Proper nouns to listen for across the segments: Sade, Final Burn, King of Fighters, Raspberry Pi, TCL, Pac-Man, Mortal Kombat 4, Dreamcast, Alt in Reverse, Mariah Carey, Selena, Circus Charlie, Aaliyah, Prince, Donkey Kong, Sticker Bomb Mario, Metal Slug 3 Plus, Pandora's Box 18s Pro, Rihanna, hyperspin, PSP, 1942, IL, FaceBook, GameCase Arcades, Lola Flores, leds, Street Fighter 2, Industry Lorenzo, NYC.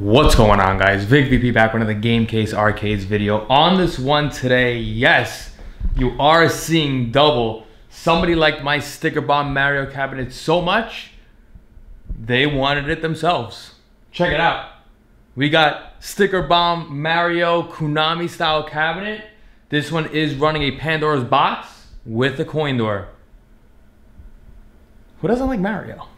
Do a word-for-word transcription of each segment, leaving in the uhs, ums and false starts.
What's going on, guys? VicVP back with another GameCase Arcades video. On this one today, yes, you are seeing double. Somebody liked my Sticker Bomb Mario cabinet so much, they wanted it themselves. Check it out. We got Sticker Bomb Mario Konami style cabinet. This one is running a Pandora's box with a coin door. Who doesn't like Mario?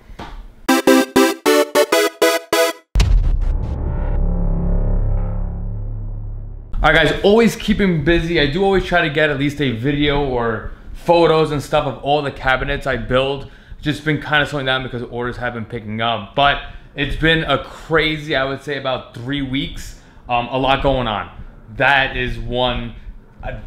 All right, guys, always keeping busy. I do always try to get at least a video or photos and stuff of all the cabinets I build. Just been kind of slowing down because orders have been picking up, but it's been a crazy, I would say about three weeks, um, a lot going on. That is one, uh,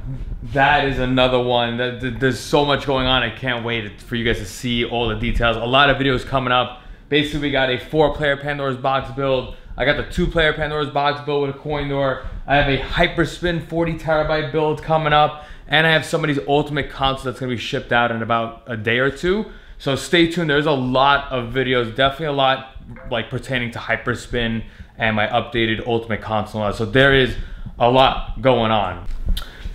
that is another one. That, that, there's so much going on. I can't wait for you guys to see all the details. A lot of videos coming up. Basically, we got a four player Pandora's box build. I got the two-player Pandora's box build with a coin door. I have a hyperspin forty terabyte build coming up, and I have somebody's ultimate console that's gonna be shipped out in about a day or two. So stay tuned. There's a lot of videos, definitely a lot like pertaining to hyperspin and my updated ultimate console. So there is a lot going on.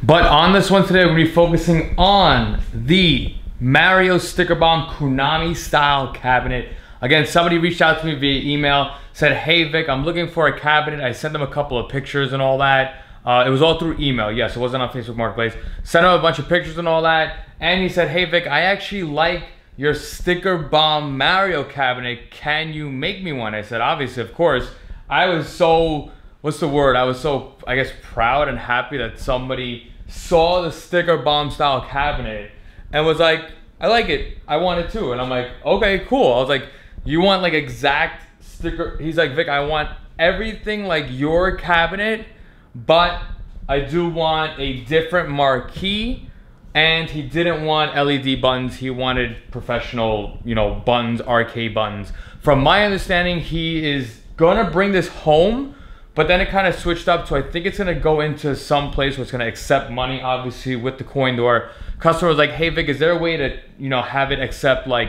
But on this one today, we're gonna be focusing on the Mario Sticker Bomb Konami style cabinet. Again, somebody reached out to me via email, said, hey Vic, I'm looking for a cabinet. I sent them a couple of pictures and all that. Uh, it was all through email. Yes, it wasn't on Facebook Marketplace. Sent him a bunch of pictures and all that. And he said, hey Vic, I actually like your Sticker Bomb Mario cabinet. Can you make me one? I said, obviously, of course. I was so, what's the word? I was so, I guess, proud and happy that somebody saw the Sticker Bomb style cabinet and was like, I like it. I want it too. And I'm like, okay, cool. I was like, you want like exact sticker? He's like, Vic, I want everything like your cabinet, but I do want a different marquee. And he didn't want L E D buttons. He wanted professional, you know, buttons, R K buttons. From my understanding, he is gonna bring this home, but then it kind of switched up. So I think it's gonna go into some place where it's gonna accept money, obviously, with the coin door. Customer was like, hey Vic, is there a way to, you know, have it accept like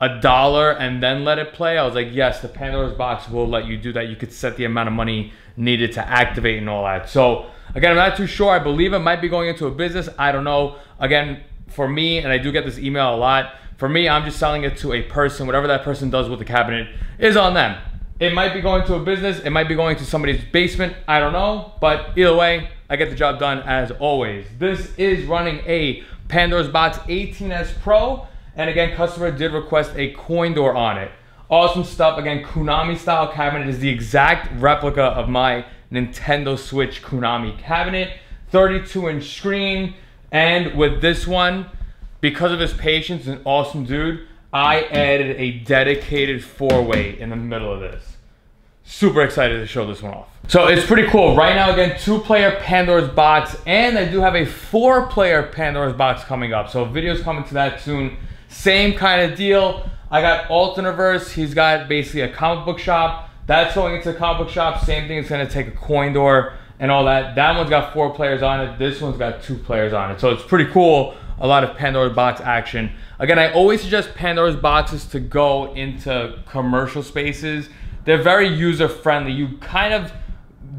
a dollar and then let it play? I was like, yes, the Pandora's box will let you do that. You could set the amount of money needed to activate and all that. So again, I'm not too sure. I believe it might be going into a business. I don't know. Again, for me, and I do get this email a lot, for me, I'm just selling it to a person. Whatever that person does with the cabinet is on them. It might be going to a business. It might be going to somebody's basement. I don't know, but either way, I get the job done as always. This is running a Pandora's Box eighteen S Pro. And again, customer did request a coin door on it. Awesome stuff. Again, Konami style cabinet is the exact replica of my Nintendo Switch Konami cabinet. thirty-two inch screen. And with this one, because of his patience, an awesome dude, I added a dedicated four-way in the middle of this. Super excited to show this one off. So it's pretty cool. Right now, again, two-player Pandora's box, and I do have a four-player Pandora's box coming up. So videos coming to that soon. Same kind of deal. I got Alt in Reverse. He's got basically a comic book shop. That's going into a comic book shop. Same thing. It's going to take a coin door and all that. That one's got four players on it. This one's got two players on it. So it's pretty cool. A lot of Pandora's box action. Again, I always suggest Pandora's boxes to go into commercial spaces. They're very user-friendly. You kind of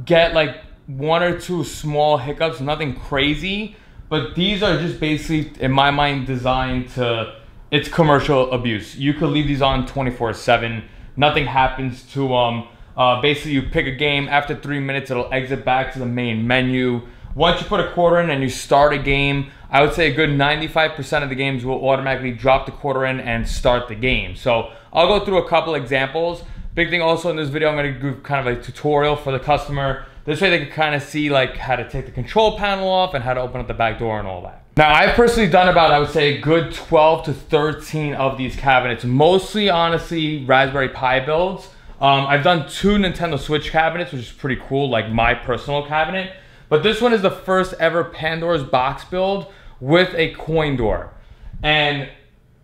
get like one or two small hiccups, nothing crazy. But these are just basically, in my mind, designed to... It's commercial abuse. You could leave these on twenty-four seven. Nothing happens to them. Uh, basically, you pick a game. After three minutes, it'll exit back to the main menu. Once you put a quarter in and you start a game, I would say a good ninety-five percent of the games will automatically drop the quarter in and start the game. So I'll go through a couple examples. Big thing also in this video, I'm going to do kind of a tutorial for the customer. This way they can kind of see like how to take the control panel off and how to open up the back door and all that. Now, I've personally done about, I would say, a good twelve to thirteen of these cabinets. Mostly, honestly, Raspberry Pi builds. Um, I've done two Nintendo Switch cabinets, which is pretty cool, like my personal cabinet. But this one is the first ever Pandora's box build with a coin door. And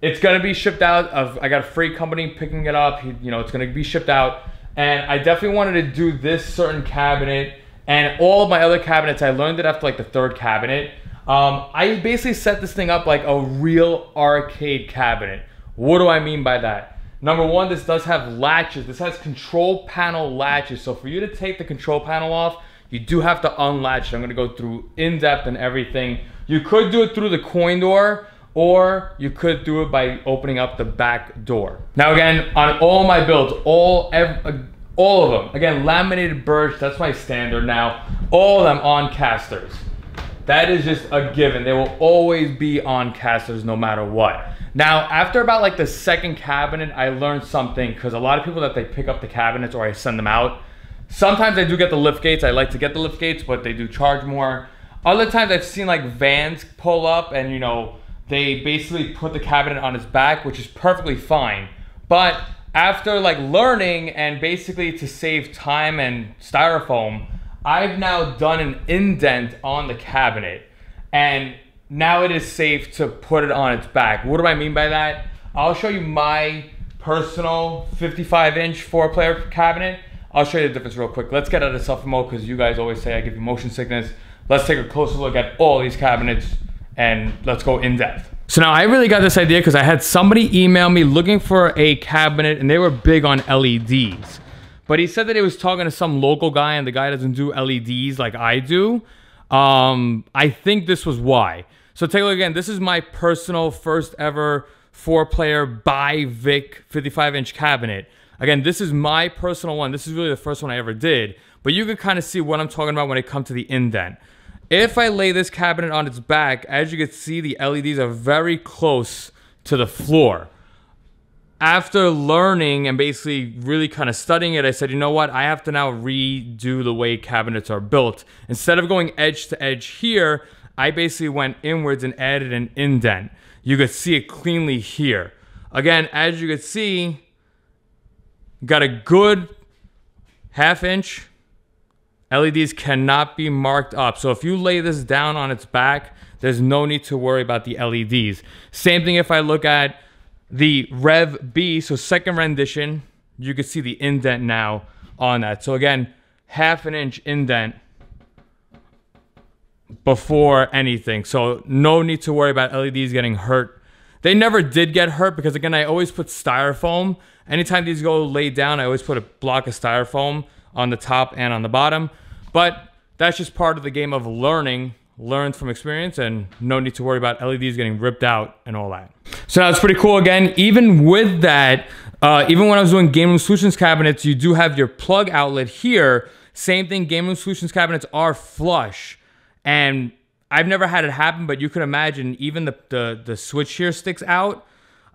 it's going to be shipped out. Of, I got a free company picking it up. You know, it's going to be shipped out. And I definitely wanted to do this certain cabinet. And all of my other cabinets, I learned it after like the third cabinet. Um, I basically set this thing up like a real arcade cabinet. What do I mean by that? Number one, this does have latches. This has control panel latches. So for you to take the control panel off, you do have to unlatch. I'm gonna go through in depth and everything. You could do it through the coin door, or you could do it by opening up the back door. Now again, on all my builds, all every, all of them, again, laminated birch, that's my standard now. All of them on casters. That is just a given. They will always be on casters no matter what. Now, after about like the second cabinet, I learned something, because a lot of people that they pick up the cabinets or I send them out, sometimes I do get the lift gates. I like to get the lift gates, but they do charge more. Other times I've seen like vans pull up and, you know, they basically put the cabinet on its back, which is perfectly fine. But after like learning and basically to save time and styrofoam, I've now done an indent on the cabinet, and now it is safe to put it on its back. What do I mean by that? I'll show you my personal fifty-five inch four player cabinet. I'll show you the difference real quick. Let's get out of selfie mode, because you guys always say I give you motion sickness. Let's take a closer look at all these cabinets and let's go in depth. So now I really got this idea because I had somebody email me looking for a cabinet, and they were big on L E Ds. But he said that he was talking to some local guy and the guy doesn't do L E Ds like I do. Um, I think this was why. So take a look again. This is my personal first ever four player by Vic fifty-five inch cabinet. Again, this is my personal one. This is really the first one I ever did. But you can kind of see what I'm talking about when it comes to the indent. If I lay this cabinet on its back, as you can see, the L E Ds are very close to the floor. After learning and basically really kind of studying it, I said, you know what? I have to now redo the way cabinets are built. Instead of going edge to edge here, I basically went inwards and added an indent. You could see it cleanly here. Again, as you could see, got a good half inch. L E Ds cannot be marked up. So if you lay this down on its back, there's no need to worry about the L E Ds. Same thing if I look at the Rev B, so second rendition, you can see the indent now on that. So again, half an inch indent before anything. So no need to worry about L E Ds getting hurt. They never did get hurt because, again, I always put styrofoam. Anytime these go laid down, I always put a block of styrofoam on the top and on the bottom. But that's just part of the game of learning. Learn from experience, and no need to worry about L E Ds getting ripped out and all that. So that's pretty cool. Again, even with that, uh, even when I was doing Game Room Solutions cabinets, you do have your plug outlet here. Same thing, Game Room Solutions cabinets are flush. And I've never had it happen, but you can imagine even the, the, the switch here sticks out.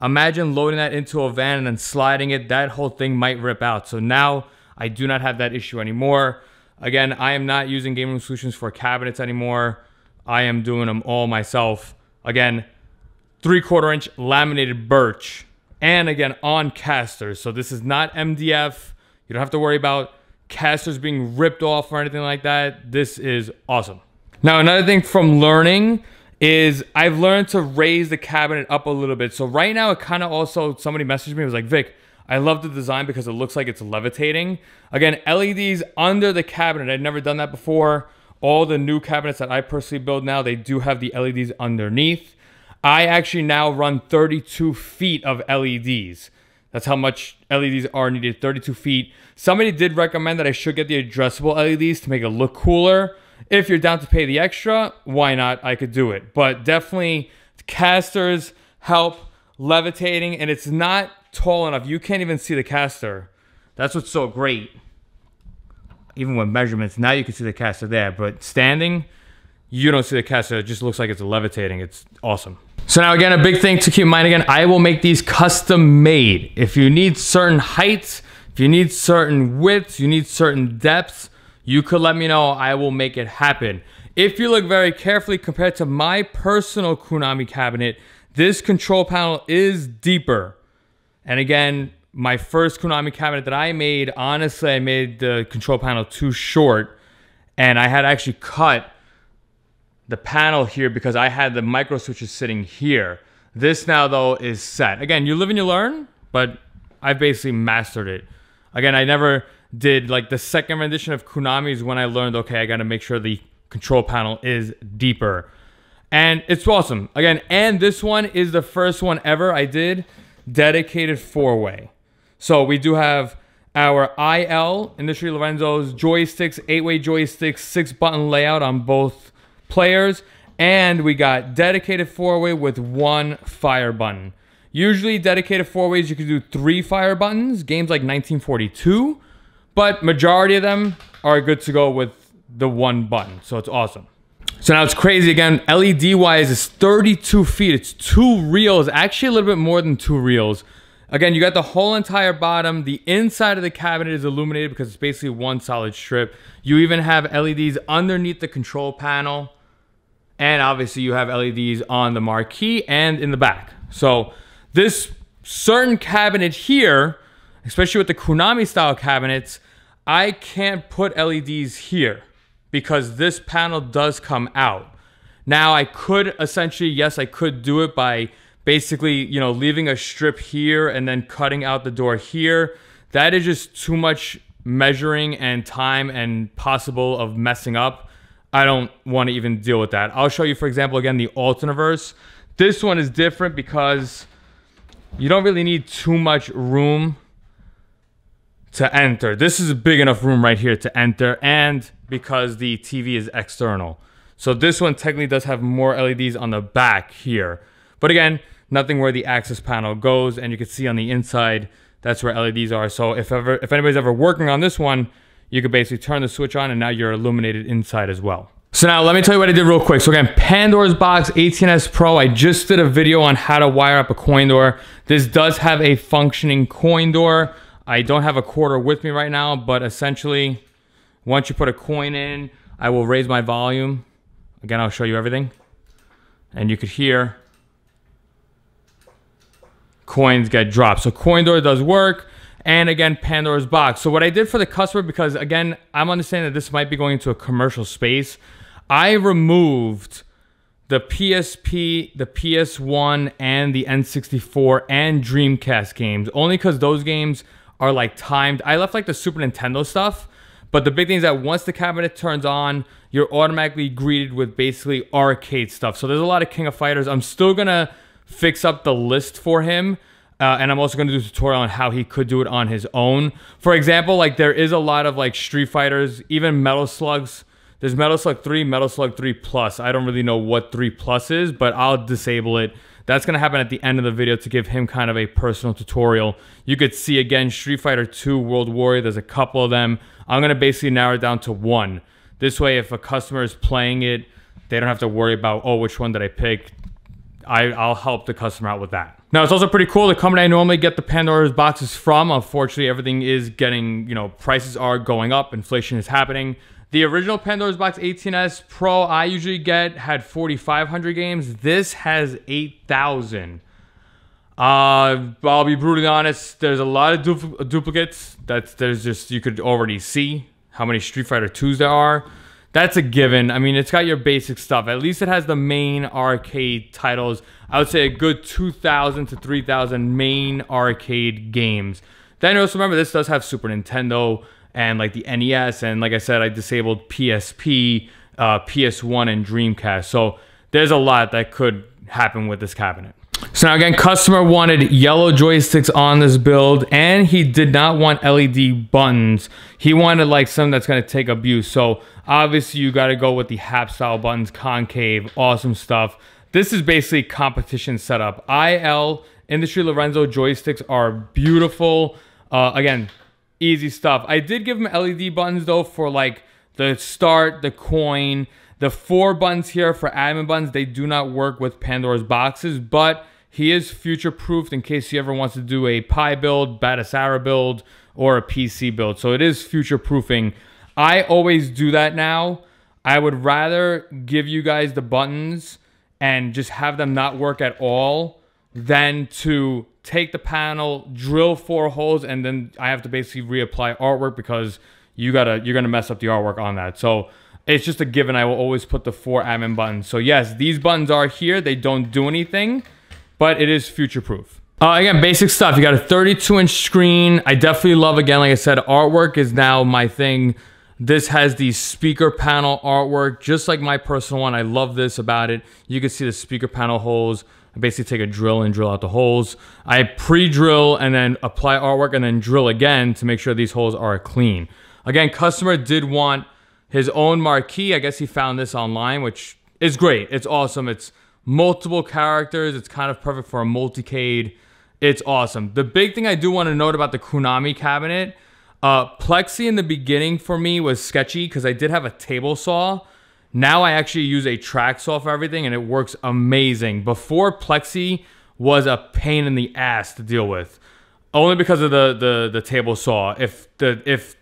Imagine loading that into a van and then sliding it. That whole thing might rip out. So now I do not have that issue anymore. Again, I am not using Game Room Solutions for cabinets anymore. I am doing them all myself. Again, three quarter inch laminated birch, and again, on casters. So this is not M D F. You don't have to worry about casters being ripped off or anything like that. This is awesome. Now, another thing from learning is I've learned to raise the cabinet up a little bit. So right now, it kind of also, somebody messaged me, it was like, Vic, I love the design because it looks like it's levitating. Again, L E Ds under the cabinet. I'd never done that before. All the new cabinets that I personally build now, they do have the L E Ds underneath. I actually now run thirty-two feet of L E Ds. That's how much L E Ds are needed, thirty-two feet. Somebody did recommend that I should get the addressable L E Ds to make it look cooler. If you're down to pay the extra, why not? I could do it. But definitely casters help levitating, and it's not tall enough. You can't even see the caster. That's what's so great. Even with measurements, now you can see the caster there, but standing, you don't see the caster. It just looks like it's levitating. It's awesome. So now again, a big thing to keep in mind again, I will make these custom made. If you need certain heights, if you need certain widths, you need certain depths, you could let me know, I will make it happen. If you look very carefully compared to my personal Konami cabinet, this control panel is deeper. And again, my first Konami cabinet that I made, honestly, I made the control panel too short, and I had actually cut the panel here because I had the micro switches sitting here. This now, though, is set. Again, you live and you learn, but I basically mastered it. Again, I never did, like, the second rendition of Konami is when I learned, okay, I got to make sure the control panel is deeper. And it's awesome. Again, and this one is the first one ever I did dedicated four-way. So we do have our I L, Industry Lorenzo's joysticks, eight-way joysticks, six-button layout on both players. And we got dedicated four-way with one fire button. Usually dedicated four-ways, you can do three fire buttons, games like nineteen forty-two. But majority of them are good to go with the one button. So it's awesome. So now it's crazy again. L E D-wise, it's thirty-two feet. It's two reels, actually a little bit more than two reels. Again, you got the whole entire bottom. The inside of the cabinet is illuminated because it's basically one solid strip. You even have L E Ds underneath the control panel. And obviously you have L E Ds on the marquee and in the back. So this certain cabinet here, especially with the Konami style cabinets, I can't put L E Ds here because this panel does come out. Now I could essentially, yes, I could do it by basically, you know, leaving a strip here and then cutting out the door here. That is just too much measuring and time and possible of messing up. I don't want to even deal with that. I'll show you, for example, again, the Alt in Reverse. This one is different because you don't really need too much room to enter. This is a big enough room right here to enter, and because the T V is external. So this one technically does have more L E Ds on the back here. But again, nothing where the access panel goes, and you can see on the inside, that's where L E Ds are. So if ever, if anybody's ever working on this one, you could basically turn the switch on and now you're illuminated inside as well. So now let me tell you what I did real quick. So again, Pandora's Box eighteen S Pro. I just did a video on how to wire up a coin door. This does have a functioning coin door. I don't have a quarter with me right now, but essentially, once you put a coin in, I will raise my volume. Again, I'll show you everything. And you could hear coins get dropped. So coin door does work. And again, Pandora's Box. So what I did for the customer, because again, I'm understanding that this might be going into a commercial space, I removed the P S P, the P S one, and the N sixty-four and Dreamcast games, only because those games are like timed. I left like the Super Nintendo stuff, but the big thing is that once the cabinet turns on, you're automatically greeted with basically arcade stuff. So there's a lot of King of Fighters. I'm still gonna fix up the list for him. Uh, and I'm also going to do a tutorial on how he could do it on his own. For example, like there is a lot of like Street Fighters, even Metal Slugs. There's Metal Slug three, Metal Slug three Plus. I don't really know what three Plus is, but I'll disable it. That's going to happen at the end of the video to give him kind of a personal tutorial. You could see again, Street Fighter two, World Warrior. There's a couple of them. I'm going to basically narrow it down to one. This way, if a customer is playing it, they don't have to worry about, oh, which one did I pick? I, I'll help the customer out with that. Now, it's also pretty cool. The company I normally get the Pandora's boxes from, unfortunately, everything is getting, you know, prices are going up, inflation is happening. The original Pandora's Box eighteen S Pro I usually get had forty-five hundred games. This has eight thousand. Uh, I'll be brutally honest. There's a lot of du duplicates. That's, there's just, you could already see how many Street Fighter twos there are. That's a given. I mean, it's got your basic stuff. At least it has the main arcade titles. I would say a good two thousand to three thousand main arcade games. Then also remember, this does have Super Nintendo and like the N E S. And like I said, I disabled P S P, uh, P S one, and Dreamcast. So there's a lot that could happen with this cabinet. So now again, customer wanted yellow joysticks on this build, and he did not want L E D buttons. He wanted like something that's going to take abuse. So obviously you got to go with the H A P style buttons, concave, awesome stuff. This is basically competition setup. I L, Industry Lorenzo joysticks are beautiful. Uh, again, easy stuff. I did give him L E D buttons though for like the start, the coin. The four buttons here for admin buttons, they do not work with Pandora's boxes, but he is future-proofed in case he ever wants to do a Pi build, Batasara build, or a P C build. So it is future-proofing. I always do that now. I would rather give you guys the buttons and just have them not work at all than to take the panel, drill four holes, and then I have to basically reapply artwork because you gotta, you're gonna mess up the artwork on that. So it's just a given. I will always put the four admin buttons. So yes, these buttons are here. They don't do anything, but it is future-proof. Uh, again, basic stuff. You got a thirty-two inch screen. I definitely love, again, like I said, artwork is now my thing. This has the speaker panel artwork, just like my personal one. I love this about it. You can see the speaker panel holes, I basically take a drill and drill out the holes. I pre-drill and then apply artwork and then drill again to make sure these holes are clean. Again, customer did want his own marquee. I guess he found this online, which is great. It's awesome. It's multiple characters. It's kind of perfect for a multicade. It's awesome. The big thing I do want to note about the Konami cabinet, uh, Plexi in the beginning for me was sketchy because I did have a table saw. Now I actually use a track saw for everything and it works amazing. Before, Plexi was a pain in the ass to deal with, only because of the the, the table saw. If the if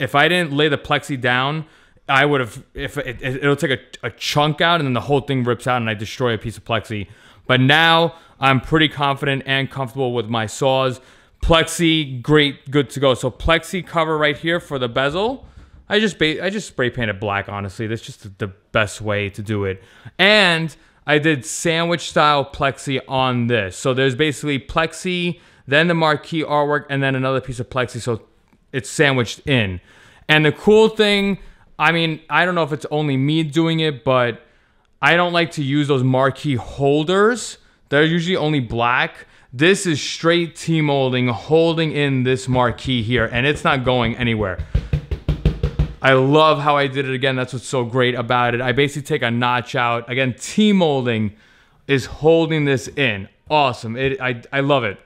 if I didn't lay the Plexi down, I would have, if it, it'll take a, a chunk out and then the whole thing rips out and I destroy a piece of Plexi. But now I'm pretty confident and comfortable with my saws. Plexi, great, good to go. So Plexi cover right here for the bezel. I just I just spray painted black, honestly. That's just the best way to do it. And I did sandwich style Plexi on this. So there's basically Plexi, then the marquee artwork, and then another piece of Plexi. So it's sandwiched in. And the cool thing, I mean, I don't know if it's only me doing it, but I don't like to use those marquee holders. They're usually only black. This is straight T-molding, holding in this marquee here, and it's not going anywhere. I love how I did it again. That's what's so great about it. I basically take a notch out. Again, T-molding is holding this in. Awesome. It, I, I love it.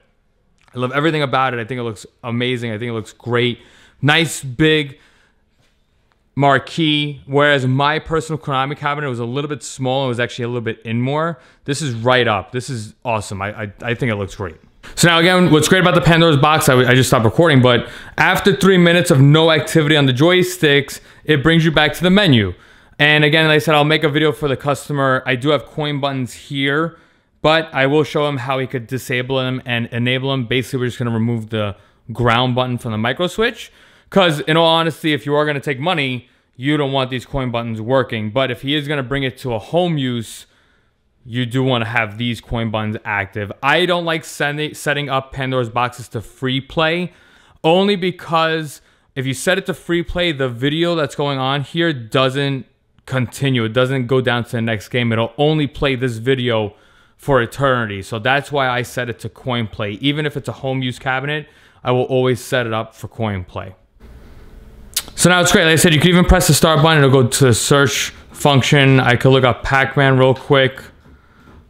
I love everything about it. I think it looks amazing. I think it looks great. Nice, big marquee, whereas my personal Konami cabinet was a little bit small and was actually a little bit in more. This is right up. This is awesome. I, I, I think it looks great. So now again, what's great about the Pandora's box, I, I just stopped recording, but after three minutes of no activity on the joysticks, it brings you back to the menu. And again, like I said, I'll make a video for the customer. I do have coin buttons here, but I will show him how he could disable them and enable them. Basically, we're just gonna remove the ground button from the micro switch. Because in all honesty, if you are going to take money, you don't want these coin buttons working. But if he is going to bring it to a home use, you do want to have these coin buttons active. I don't like sending, setting up Pandora's boxes to free play, only because if you set it to free play, the video that's going on here doesn't continue. It doesn't go down to the next game. It'll only play this video for eternity. So that's why I set it to coin play. Even if it's a home use cabinet, I will always set it up for coin play. So now it's great. Like I said, you can even press the start button. It'll go to the search function. I could look up Pac-Man real quick.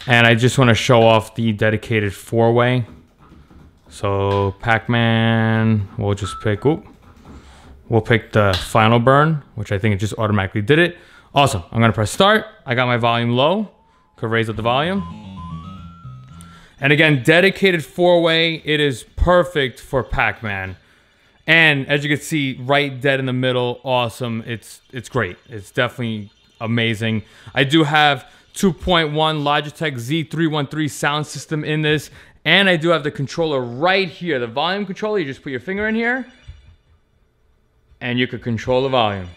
And I just want to show off the dedicated four-way. So Pac-Man, we'll just pick, oop. We'll pick the Final Burn, which I think it just automatically did it. Awesome. I'm going to press start. I got my volume low. Could raise up the volume. And again, dedicated four-way. It is perfect for Pac-Man. And as you can see, right dead in the middle, awesome. It's it's great. It's definitely amazing. I do have two point one Logitech Z three one three sound system in this. And I do have the controller right here. The volume controller, you just put your finger in here. And you could control the volume.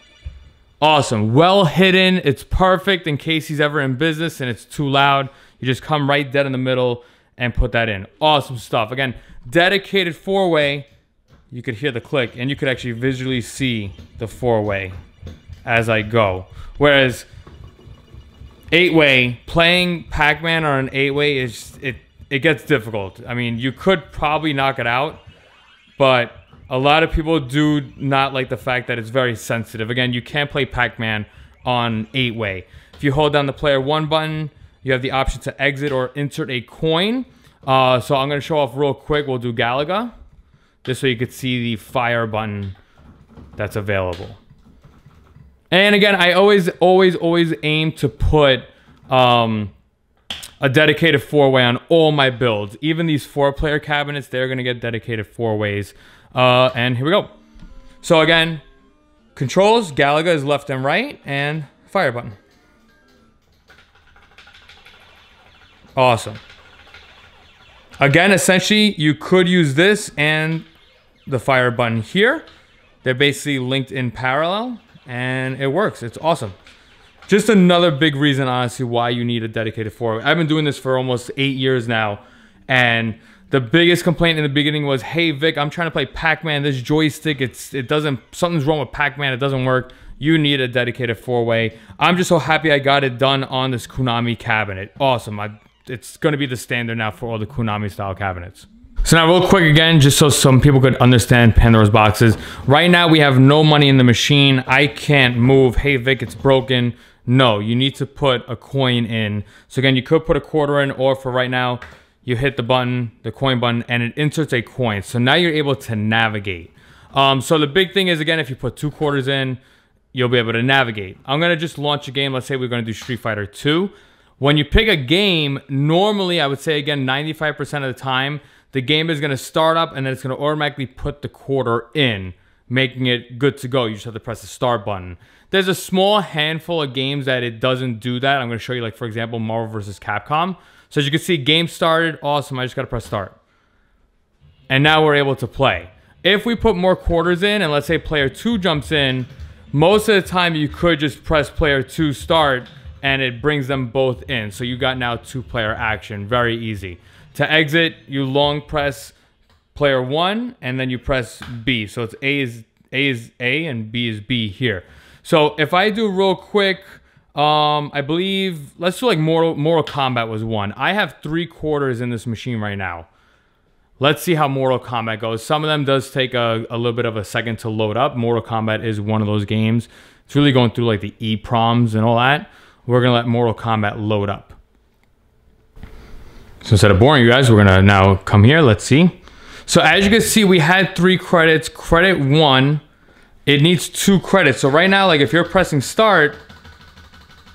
Awesome. Well hidden. It's perfect in case he's ever in business and it's too loud. You just come right dead in the middle and put that in. Awesome stuff. Again, dedicated four-way. You could hear the click and you could actually visually see the four-way as I go. Whereas eight-way, playing Pac-Man on an eight-way, is it, it gets difficult. I mean, you could probably knock it out, but a lot of people do not like the fact that it's very sensitive. Again, you can't play Pac-Man on eight-way. If you hold down the player one button, you have the option to exit or insert a coin. Uh, so I'm going to show off real quick. We'll do Galaga. Just so you could see the fire button that's available. And again, I always, always, always aim to put um, a dedicated four-way on all my builds. Even these four-player cabinets, they're gonna get dedicated four-ways. Uh, and here we go. So again, controls, Galaga is left and right, and fire button. Awesome. Again, essentially, you could use this and the fire button here. They're basically linked in parallel and it works. It's awesome. Just another big reason, honestly, why you need a dedicated four-way. I've been doing this for almost eight years now. And the biggest complaint in the beginning was, hey, Vic, I'm trying to play Pac-Man. This joystick, it's, it doesn't, something's wrong with Pac-Man. It doesn't work. You need a dedicated four-way. I'm just so happy I got it done on this Konami cabinet. Awesome. I, it's going to be the standard now for all the Konami style cabinets. So now real quick again, just so some people could understand Pandora's boxes. Right now we have no money in the machine. I can't move. Hey Vic, it's broken. No, you need to put a coin in. So again, you could put a quarter in, or for right now, you hit the button, the coin button, and it inserts a coin. So now you're able to navigate. Um, so the big thing is, again, if you put two quarters in, you'll be able to navigate. I'm gonna just launch a game. Let's say we're gonna do Street Fighter two. When you pick a game, normally I would say, again, ninety-five percent of the time, the game is gonna start up and then it's gonna automatically put the quarter in, making it good to go. You just have to press the start button. There's a small handful of games that it doesn't do that. I'm gonna show you, like for example, Marvel versus. Capcom. So as you can see, game started, awesome, I just gotta press start. And now we're able to play. If we put more quarters in and let's say player two jumps in, most of the time you could just press player two start and it brings them both in. So you got now two player action, very easy. To exit, you long press player one and then you press B. So it's A is A is A and B is B here. So if I do real quick, um, I believe, let's do like Mortal, Mortal Kombat was one. I have three quarters in this machine right now. Let's see how Mortal Kombat goes. Some of them does take a, a little bit of a second to load up. Mortal Kombat is one of those games. It's really going through like the E proms and all that. We're gonna let Mortal Kombat load up. So instead of boring you guys, we're gonna now come here, let's see. So as you can see, we had three credits. Credit one, it needs two credits. So right now, like if you're pressing start,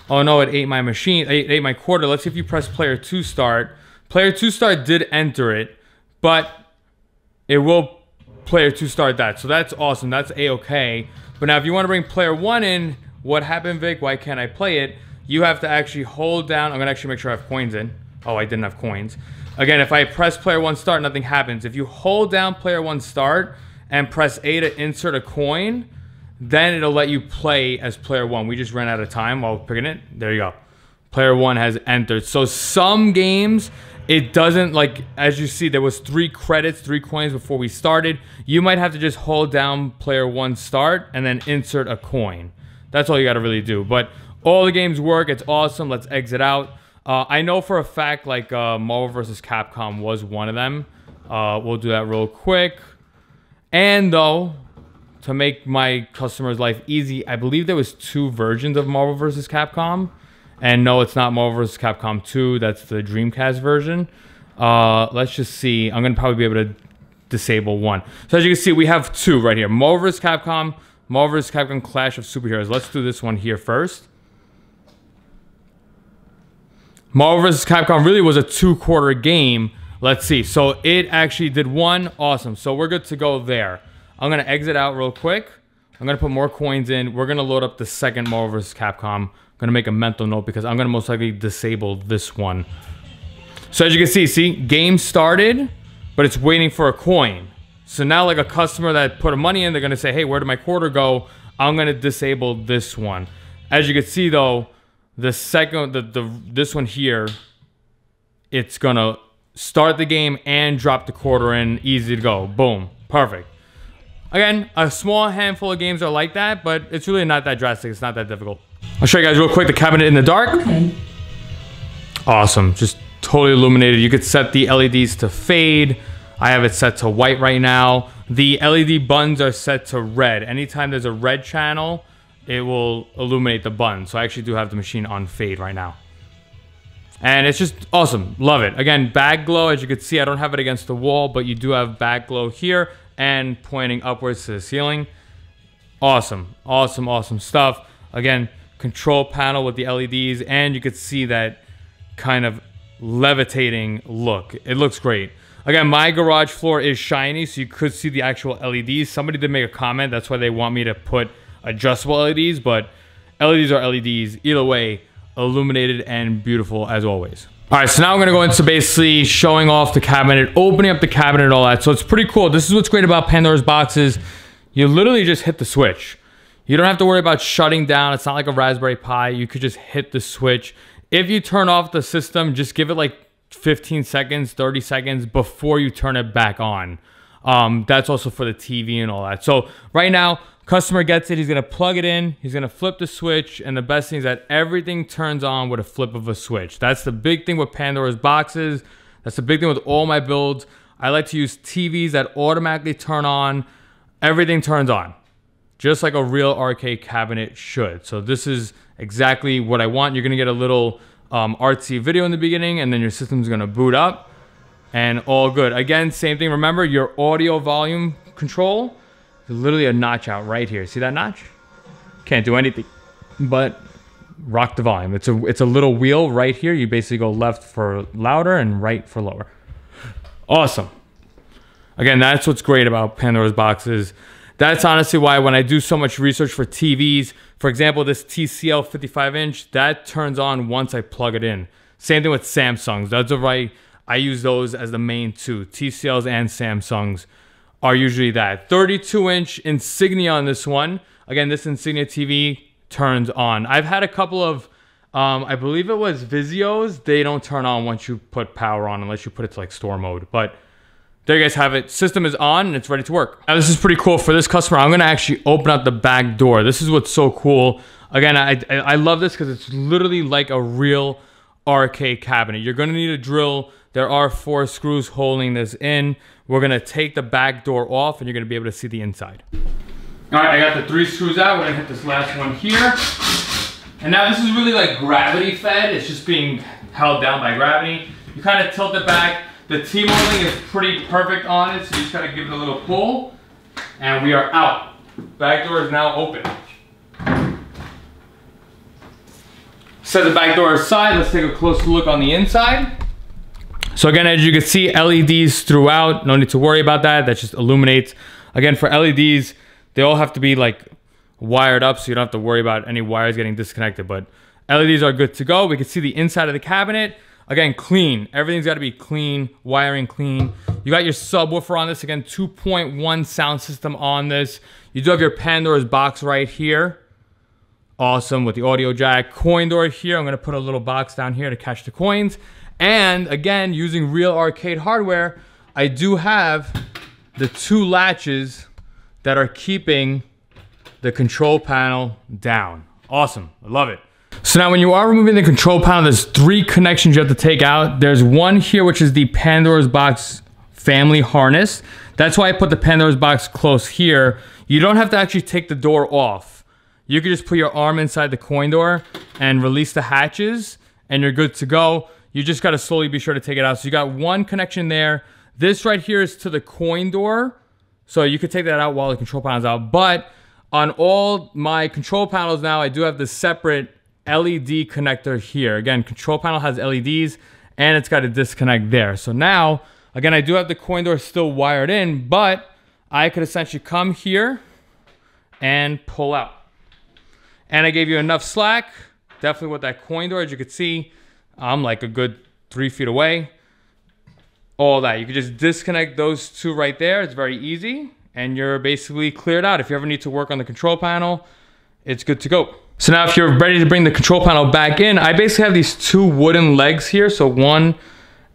oh no, it ate my machine, it ate my quarter. Let's see if you press player two start. Player two start did enter it, but it will player two start that. So that's awesome, that's A-okay. But now if you wanna bring player one in, what happened Vic, why can't I play it? You have to actually hold down, I'm gonna actually make sure I have coins in. Oh, I didn't have coins. Again, if I press player one start, nothing happens. If you hold down player one start and press A to insert a coin, then it'll let you play as player one. We just ran out of time while picking it. There you go. Player one has entered. So some games, it doesn't, like, as you see, there was three credits, three coins before we started. You might have to just hold down player one start and then insert a coin. That's all you gotta really do. But all the games work, it's awesome. Let's exit out. Uh, I know for a fact, like, uh, Marvel versus. Capcom was one of them. Uh, we'll do that real quick. And, though, to make my customer's life easy, I believe there was two versions of Marvel versus. Capcom. And, no, it's not Marvel versus. Capcom two. That's the Dreamcast version. Uh, let's just see. I'm going to probably be able to disable one. So, as you can see, we have two right here. Marvel versus. Capcom. Marvel versus. Capcom Clash of Superheroes. Let's do this one here first. Marvel versus. Capcom really was a two-quarter game. Let's see. So it actually did one. Awesome. So we're good to go there. I'm going to exit out real quick. I'm going to put more coins in. We're going to load up the second Marvel versus. Capcom. I'm going to make a mental note because I'm going to most likely disable this one. So as you can see, see, game started, but it's waiting for a coin. So now like a customer that put money in, they're going to say, hey, where did my quarter go? I'm going to disable this one. As you can see, though, The second, the, the this one here, it's gonna start the game and drop the quarter in, easy to go, boom, perfect. Again, a small handful of games are like that, but it's really not that drastic, it's not that difficult. I'll show you guys real quick the cabinet in the dark. Okay. Awesome, just totally illuminated. You could set the L E Ds to fade. I have it set to white right now. The L E D buttons are set to red. Anytime there's a red channel, it will illuminate the button. So I actually do have the machine on fade right now. And it's just awesome, love it. Again, back glow, as you can see, I don't have it against the wall, but you do have back glow here and pointing upwards to the ceiling. Awesome, awesome, awesome stuff. Again, control panel with the L E Ds, and you could see that kind of levitating look. It looks great. Again, my garage floor is shiny, so you could see the actual L E Ds. Somebody did make a comment, that's why they want me to put adjustable L E Ds, but L E Ds are L E Ds. Either way, illuminated and beautiful as always. All right, so now I'm gonna go into basically showing off the cabinet, opening up the cabinet and all that. So it's pretty cool. This is what's great about Pandora's boxes. You literally just hit the switch. You don't have to worry about shutting down. It's not like a Raspberry Pi. You could just hit the switch. If you turn off the system, just give it like fifteen seconds, thirty seconds before you turn it back on. Um, that's also for the T V and all that. So right now, customer gets it. He's going to plug it in. He's going to flip the switch. And the best thing is that everything turns on with a flip of a switch. That's the big thing with Pandora's boxes. That's the big thing with all my builds. I like to use T Vs that automatically turn on. Everything turns on, just like a real arcade cabinet should. So this is exactly what I want. You're going to get a little um, artsy video in the beginning, and then your system's going to boot up. And all good. Again, same thing. Remember your audio volume control. There's literally a notch out right here. See that notch? Can't do anything but rock the volume. It's a it's a little wheel right here. You basically go left for louder and right for lower. Awesome. Again, that's what's great about Pandora's boxes. That's honestly why when I do so much research for T Vs, for example, this T C L fifty-five inch, that turns on once I plug it in. Same thing with Samsungs. That's right. I use those as the main two. T C Ls and Samsungs are usually that. thirty-two inch Insignia on this one. Again, this Insignia T V turns on. I've had a couple of, um, I believe it was Vizios. They don't turn on once you put power on, unless you put it to like store mode. But there you guys have it. System is on and it's ready to work. Now this is pretty cool for this customer. I'm gonna actually open up the back door. This is what's so cool. Again, I, I, I love this because it's literally like a real arcade cabinet. You're gonna need a drill. There are four screws holding this in. We're gonna take the back door off and you're gonna be able to see the inside. All right, I got the three screws out. We're gonna hit this last one here. And now this is really like gravity fed. It's just being held down by gravity. You kind of tilt it back. The T-molding is pretty perfect on it. So you just gotta give it a little pull and we are out. Back door is now open. Set the back door aside. Let's take a closer look on the inside. So again, as you can see, L E Ds throughout. No need to worry about that. That just illuminates. Again, for L E Ds, they all have to be like wired up, so you don't have to worry about any wires getting disconnected. But L E Ds are good to go. We can see the inside of the cabinet. Again, clean. Everything's got to be clean. Wiring clean. You got your subwoofer on this. Again, two point one sound system on this. You do have your Pandora's box right here. Awesome with the audio jack. Coin door here. I'm going to put a little box down here to catch the coins. And again, using real arcade hardware, I do have the two latches that are keeping the control panel down. Awesome, I love it. So now when you are removing the control panel, there's three connections you have to take out. There's one here, which is the Pandora's box family harness. That's why I put the Pandora's box close here. You don't have to actually take the door off. You can just put your arm inside the coin door and release the hatches and you're good to go. You just gotta slowly be sure to take it out. So you got one connection there. This right here is to the coin door. So you could take that out while the control panel's out. But on all my control panels now, I do have the separate L E D connector here. Again, control panel has L E Ds and it's got a disconnect there. So now, again, I do have the coin door still wired in, but I could essentially come here and pull out. And I gave you enough slack, definitely with that coin door, as you could see. I'm like a good three feet away. All that. You can just disconnect those two right there. It's very easy. And you're basically cleared out. If you ever need to work on the control panel, it's good to go. So now if you're ready to bring the control panel back in, I basically have these two wooden legs here. So one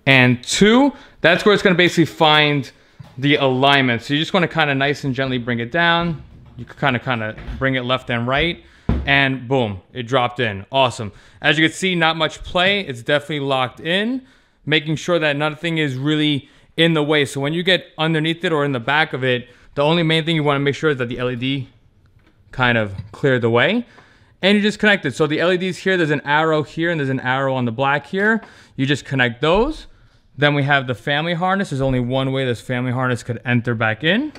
and two. That's where it's going to basically find the alignment. So you just want to kind of nice and gently bring it down. You can kind of kind of bring it left and right. And boom, it dropped in. Awesome. As you can see, not much play. It's definitely locked in, making sure that nothing is really in the way. So when you get underneath it or in the back of it, the only main thing you want to make sure is that the L E D kind of cleared the way. And you just connect it. So the L E Ds here, there's an arrow here and there's an arrow on the black here. You just connect those. Then we have the family harness. There's only one way this family harness could enter back in.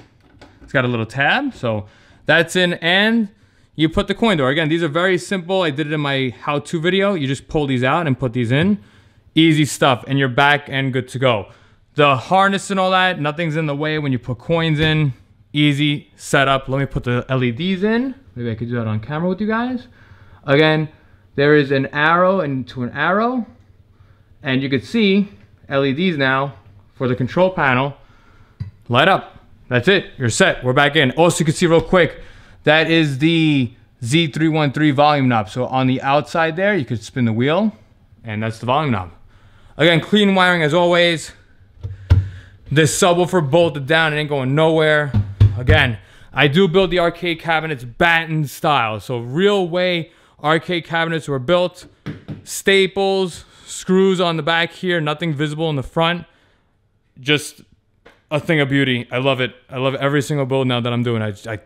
It's got a little tab. So that's in and you put the coin door. Again, these are very simple. I did it in my how-to video. You just pull these out and put these in. Easy stuff, and you're back and good to go. The harness and all that, nothing's in the way when you put coins in. Easy setup. Let me put the L E Ds in. Maybe I could do that on camera with you guys. Again, there is an arrow into an arrow, and you could see L E Ds now for the control panel light up. That's it, you're set, we're back in. Also, you can see real quick, that is the Z three one three volume knob. So on the outside there, you could spin the wheel and that's the volume knob. Again, clean wiring as always. This subwoofer bolted down, it ain't going nowhere. Again, I do build the arcade cabinets Batten style. So real way arcade cabinets were built. Staples, screws on the back here, nothing visible in the front. Just a thing of beauty. I love it. I love every single build now that I'm doing. I, I,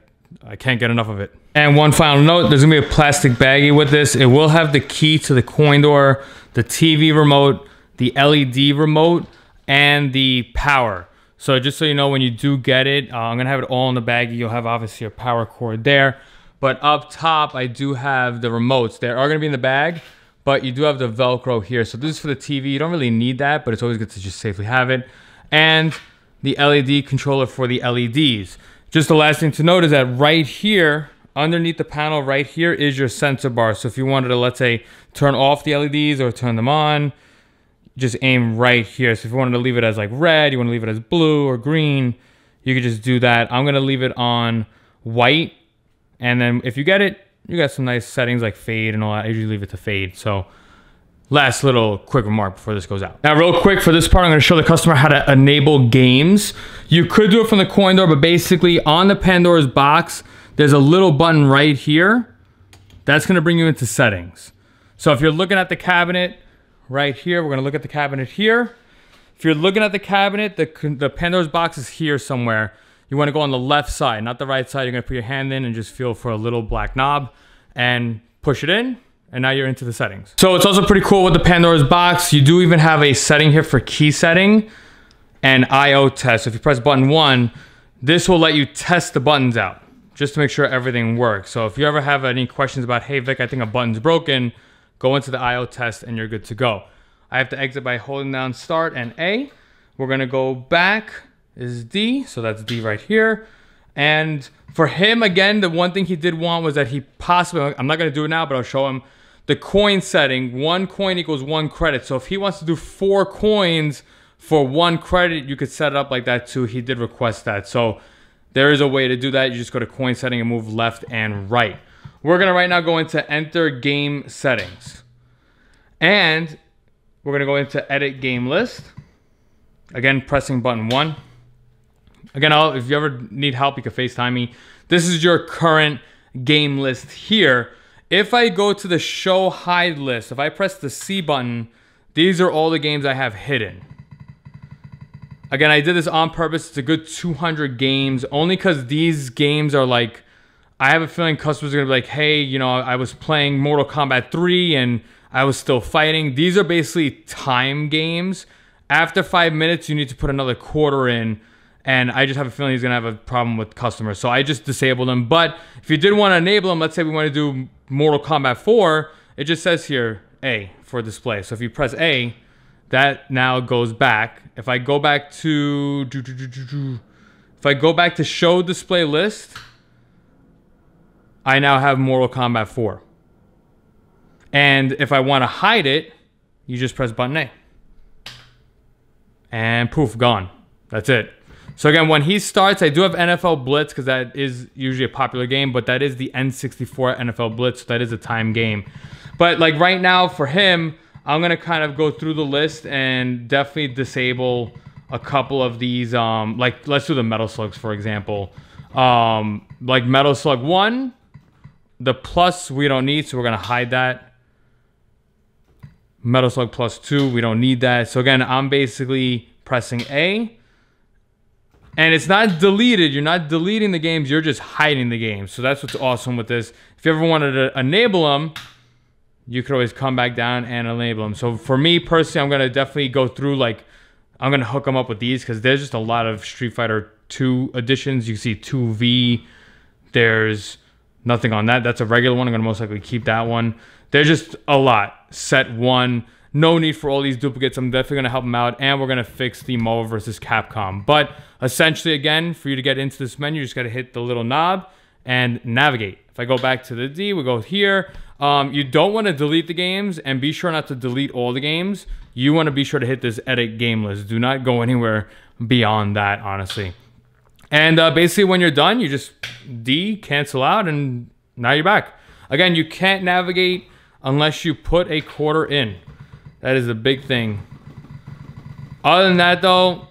I can't get enough of it. And one final note, there's gonna be a plastic baggie with this. It will have the key to the coin door, the T V remote, the L E D remote, and the power. So just so you know, when you do get it, uh, I'm gonna have it all in the baggie. You'll have obviously your power cord there. But up top, I do have the remotes. They are gonna be in the bag, but you do have the Velcro here. So this is for the T V. You don't really need that, but it's always good to just safely have it. And the L E D controller for the L E Ds. Just the last thing to note is that right here, underneath the panel right here is your sensor bar. So if you wanted to, let's say, turn off the L E Ds or turn them on, just aim right here. So if you wanted to leave it as like red, you want to leave it as blue or green, you could just do that. I'm going to leave it on white. And then if you get it, you got some nice settings like fade and all that. I usually leave it to fade. So last little quick remark before this goes out. Now real quick for this part, I'm going to show the customer how to enable games. You could do it from the coin door, but basically on the Pandora's box, there's a little button right here. That's going to bring you into settings. So if you're looking at the cabinet right here, we're going to look at the cabinet here. If you're looking at the cabinet, the, the Pandora's box is here somewhere. You want to go on the left side, not the right side. You're going to put your hand in and just feel for a little black knob and push it in. And now you're into the settings. So it's also pretty cool with the Pandora's box. You do even have a setting here for key setting and I O test. So if you press button one, this will let you test the buttons out just to make sure everything works. So if you ever have any questions about, hey Vic, I think a button's broken, go into the I O test and you're good to go. I have to exit by holding down start and A. We're gonna go back. Is D, so that's D right here. And for him, again, the one thing he did want was that he possibly, I'm not gonna do it now, but I'll show him the coin setting. One coin equals one credit. So if he wants to do four coins for one credit, you could set it up like that too. He did request that. So there is a way to do that. You just go to coin setting and move left and right. We're gonna right now go into enter game settings. And we're gonna go into edit game list. Again, pressing button one. Again, I'll, if you ever need help, you can FaceTime me. This is your current game list here. If I go to the show hide list, if I press the C button, these are all the games I have hidden. Again, I did this on purpose. It's a good two hundred games, only because these games are like, I have a feeling customers are gonna be like, hey, you know, I was playing Mortal Kombat three and I was still fighting. These are basically time games. After five minutes, you need to put another quarter in. And I just have a feeling he's gonna have a problem with customers. So I just disabled them. But if you did wanna enable them, let's say we wanna do Mortal Kombat four, it just says here, A for display. So if you press A, that now goes back. If I go back to, if I go back to show display list, I now have Mortal Kombat four. And if I wanna hide it, you just press button A. And poof, gone. That's it. So again, when he starts, I do have N F L Blitz because that is usually a popular game, but that is the N sixty-four N F L Blitz. So that is a time game. But like right now for him, I'm going to kind of go through the list and definitely disable a couple of these. Um, like let's do the Metal Slugs, for example. Um, like Metal Slug one, the plus we don't need, so we're going to hide that. Metal Slug Plus two, we don't need that. So again, I'm basically pressing A. And it's not deleted. You're not deleting the games. You're just hiding the games. So that's what's awesome with this. If you ever wanted to enable them, you could always come back down and enable them. So for me personally, I'm going to definitely go through, like, I'm going to hook them up with these because there's just a lot of Street Fighter two editions. You see two V. There's nothing on that. That's a regular one. I'm going to most likely keep that one. There's just a lot. Set one. No need for all these duplicates. I'm definitely going to help them out, and we're going to fix the Marvel versus. Capcom. But essentially, again, for you to get into this menu, you just got to hit the little knob and navigate. If I go back to the D, we go here. Um, you don't want to delete the games, and be sure not to delete all the games. You want to be sure to hit this edit game list. Do not go anywhere beyond that, honestly. And uh, basically, when you're done, you just D, cancel out, and now you're back. Again, you can't navigate unless you put a quarter in. That is the big thing. Other than that, though,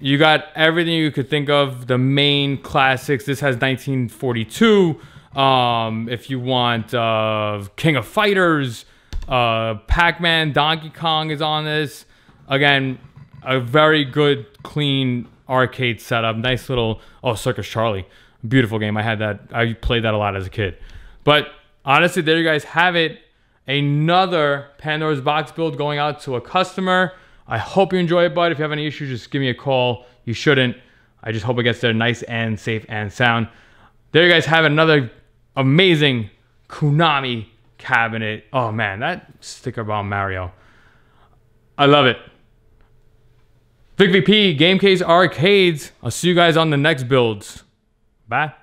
You got everything you could think of, the main classics. This has nineteen forty-two. Um, if you want uh, King of Fighters, uh, Pac-Man, Donkey Kong is on this. Again, a very good, clean arcade setup. Nice little, oh, Circus Charlie. Beautiful game. I had that. I played that a lot as a kid. But honestly, there you guys have it. Another Pandora's Box build going out to a customer. I hope you enjoy it, bud. If you have any issues, just give me a call. You shouldn't. I just hope it gets there nice and safe and sound. There you guys have another amazing Konami cabinet. Oh, man, that Sticker Bomb Mario. I love it. Vic V P, GameCase Arcades. I'll see you guys on the next builds. Bye.